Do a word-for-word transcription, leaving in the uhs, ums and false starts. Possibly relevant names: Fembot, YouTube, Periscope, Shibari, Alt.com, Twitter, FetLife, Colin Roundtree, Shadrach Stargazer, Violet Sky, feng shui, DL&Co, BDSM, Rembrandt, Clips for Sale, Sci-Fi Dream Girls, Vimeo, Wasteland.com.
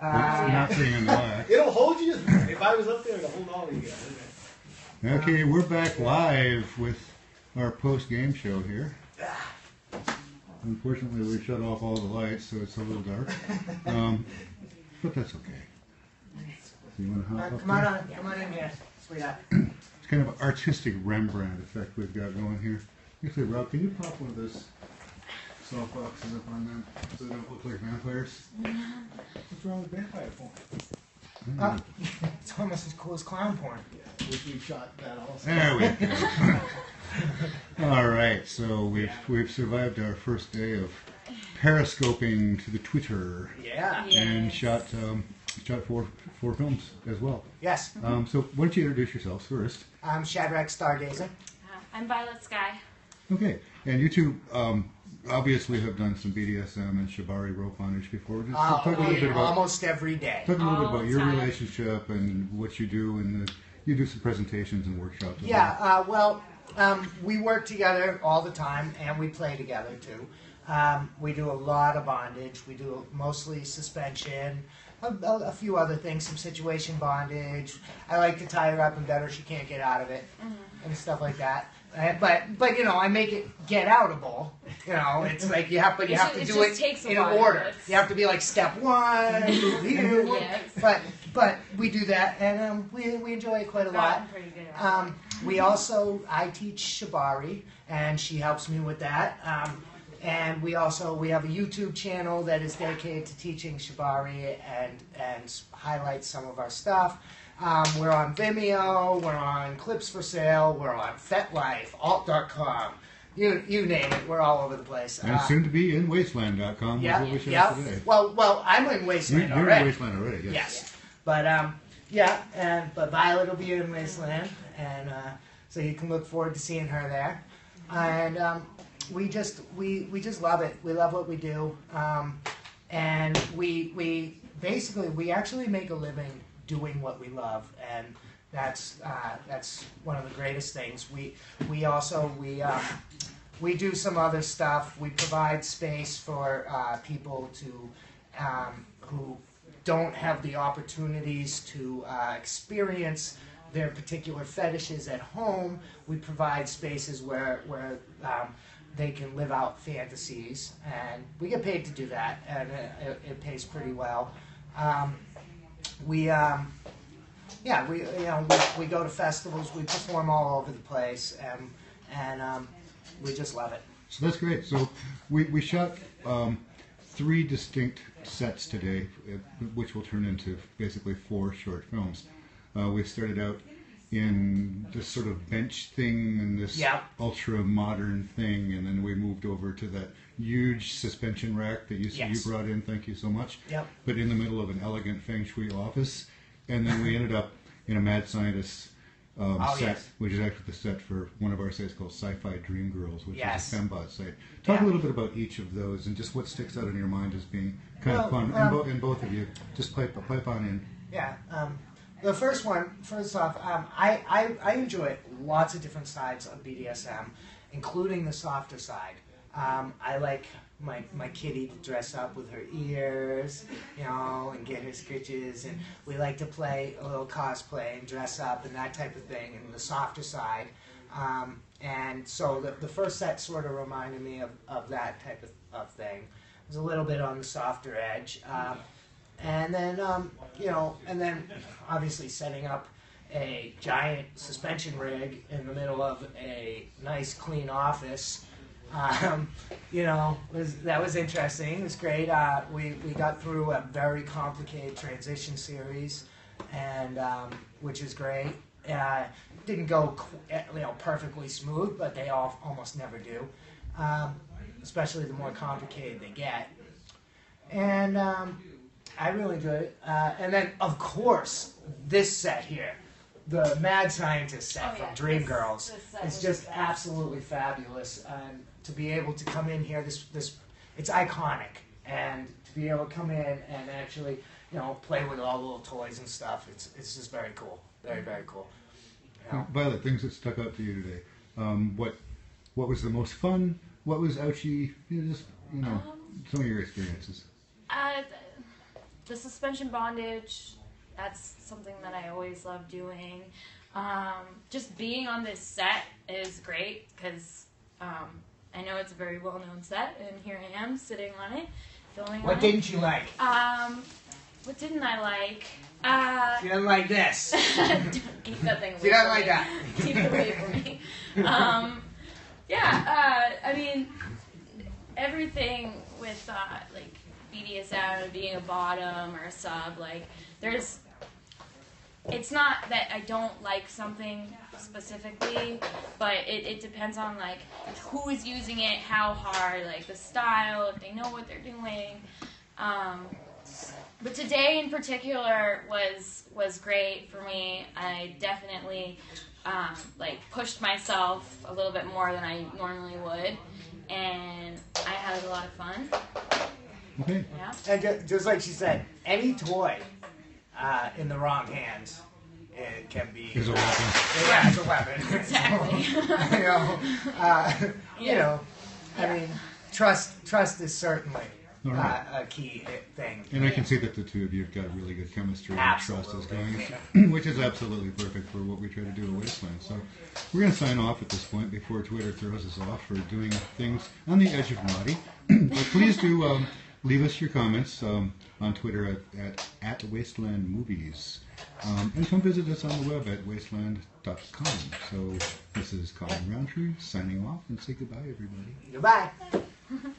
Uh, it'll hold you. If I was up there, it'll hold all of you guys. Okay, we're back live with our post-game show here. Unfortunately, we shut off all the lights, so it's a little dark. Um, but that's okay. You want to hop uh, up? Come on, on, come on in here, sweetheart. It's kind of an artistic Rembrandt effect we've got going here. Actually, Rob, can you pop one of those soft boxes up on them so they don't look like vampires? Yeah. What's wrong with vampire porn? Uh, it's almost as cool as clown porn. Yeah, we, we shot that also. There we go. All right, so we've yeah. we've survived our first day of periscoping to the Twitter. Yeah. Yes. And shot um, shot four four films as well. Yes. Mm-hmm. Um, so why don't you introduce yourselves first? I'm Shadrach Stargazer. Uh, I'm Violet Sky. Okay, and you two um, obviously have done some B D S M and Shibari rope bondage before. Just uh, talk a little bit about, almost every day. Talk a little bit about your time. relationship and what you do, and the, you do some presentations and workshops. Yeah, uh, well, um, we work together all the time, and we play together too. Um, we do a lot of bondage. We do mostly suspension, a, a, a few other things, some situation bondage. I like to tie her up and bet her she can't get out of it, mm-hmm. and stuff like that. Uh, but but you know, I make it get outable. You know, it's like you have, but you it's have just, to do it, it in order. It's... You have to be like step one, two, yes. But but we do that, and um, we we enjoy it quite a lot. Um, we also I teach Shibari, and she helps me with that. Um, and we also we have a YouTube channel that is dedicated to teaching Shibari and and highlights some of our stuff. Um, we're on Vimeo, we're on Clips for Sale, we're on FetLife, Alt dot com, you you name it, we're all over the place. And uh, soon to be in Wasteland dot com, yeah, what we showed yeah. today. Well, well, I'm in Wasteland You're already. You're in Wasteland already, yes. yes. Yeah. But, um, yeah, and, but Violet will be in Wasteland, and uh, so you can look forward to seeing her there. And um, we just we, we just love it. We love what we do. Um, and we, we basically, we actually make a living doing what we love, and that's uh, that's one of the greatest things. We we also we uh, we do some other stuff. We provide space for uh, people to um, who don't have the opportunities to uh, experience their particular fetishes at home. We provide spaces where where um, they can live out fantasies, and we get paid to do that, and it, it pays pretty well. Um, We, um, yeah, we, you know, we, we go to festivals, we perform all over the place, and, and um, we just love it. So that's great. So we, we shot um, three distinct sets today, which will turn into basically four short films. Uh, we started out in this sort of bench thing and this yep. ultra-modern thing, and then we moved over to that huge suspension rack that you, yes. you brought in, thank you so much, yep. but in the middle of an elegant feng shui office, and then we ended up in a mad scientist um, oh, set, yes. which is actually the set for one of our sites called Sci-Fi Dream Girls, which yes. is a Fembot site. Talk yeah. a little bit about each of those and just what sticks out in your mind as being kind well, of fun, um, and, bo and both of you, just pipe, pipe on in. Yeah. Um, The first one, first off, um, I, I, I enjoy lots of different sides of B D S M, including the softer side. Um, I like my, my kitty to dress up with her ears, you know, and get her scritches, and we like to play a little cosplay and dress up and that type of thing, and the softer side. Um, and so the, the first set sort of reminded me of, of that type of, of thing. It was a little bit on the softer edge. Um, And then, um, you know, and then obviously setting up a giant suspension rig in the middle of a nice, clean office, um, you know, was, that was interesting. It was great. Uh, we, we got through a very complicated transition series, and um, which is great. Uh, didn't go, you know, perfectly smooth, but they all almost never do, um, especially the more complicated they get. And... Um, I really enjoyed it. Uh, and then, of course, this set here, the Mad Scientist set oh, yeah. from Dream this, Girls, is just absolutely fabulous. And to be able to come in here, this this it's iconic. And to be able to come in and actually, you know, play with all the little toys and stuff, it's it's just very cool, very very cool. You know? Violet, things that stuck out to you today. Um, what what was the most fun? What was ouchy? You know, just you know, um, some of your experiences. Uh, the suspension bondage, that's something that I always love doing. Um, just being on this set is great because um, I know it's a very well-known set, and here I am sitting on it, filming What on didn't it. you like? Um, what didn't I like? Uh, she doesn't like this. Keep that thing away She doesn't from like me. that. Keep it away from me. Um, yeah, uh, I mean, everything with uh, like B D S M, being a bottom or a sub, like there's, it's not that I don't like something specifically, but it, it depends on like who is using it, how hard, like the style, if they know what they're doing. Um, but today in particular was was great for me. I definitely um, like pushed myself a little bit more than I normally would, and I had a lot of fun. Okay. Yeah. And just, just like she said, any toy uh, in the wrong hands, it can be. It's a weapon. Yeah, it's a weapon. Exactly. So, you know, uh, yeah. you know, I yeah. mean, trust trust is certainly right. uh, a key thing. And I can see that the two of you have got really good chemistry absolutely. and trust is going, which is absolutely perfect for what we try to do at Wasteland. So we're going to sign off at this point before Twitter throws us off for doing things on the edge of naughty. But please do. Um, Leave us your comments um, on Twitter at, at, at Wasteland Movies. Um, and come visit us on the web at wasteland dot com. So this is Colin Roundtree signing off, and say goodbye, everybody. Goodbye.